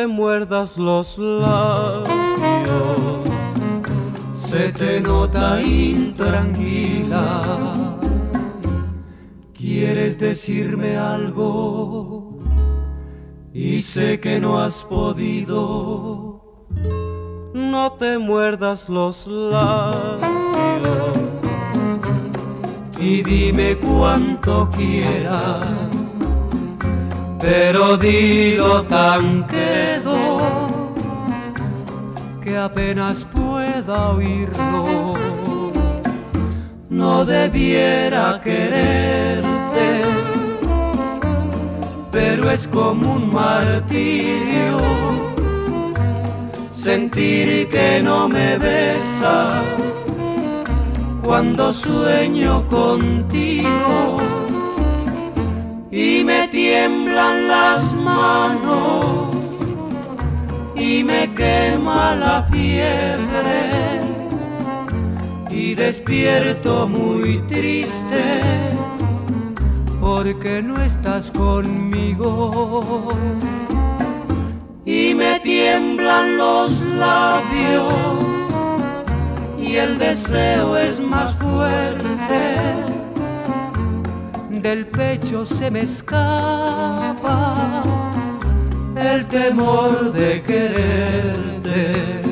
te muerdas los labios, se te nota intranquila. Quieres decirme algo y sé que no has podido. No te muerdas los labios y dime cuanto quieras, pero dilo tan quedo que apenas pueda oírlo. No debiera quererte, pero es como un martirio sentir que no me besas cuando sueño contigo y me tiemblan las manos y me quema la piel y despierto muy triste porque no estás conmigo y me tiemblan los labios y el deseo es más fuerte, del pecho se me escapa el temor de quererte.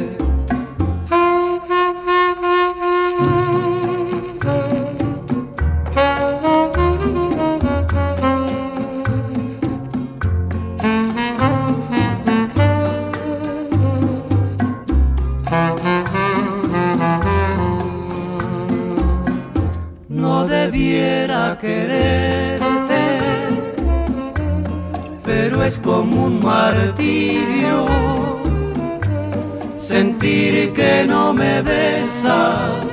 Quererte, pero es como un martirio sentir que no me besas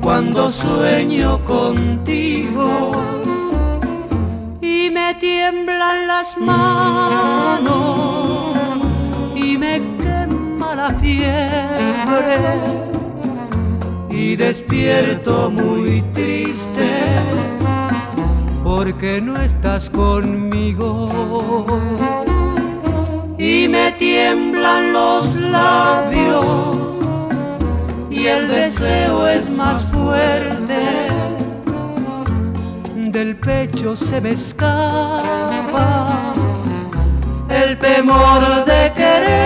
cuando sueño contigo y me tiemblan las manos y me quema la fiebre y despierto muy triste porque no estás conmigo y me tiemblan los labios y el deseo es más fuerte, del pecho se me escapa el temor de querer.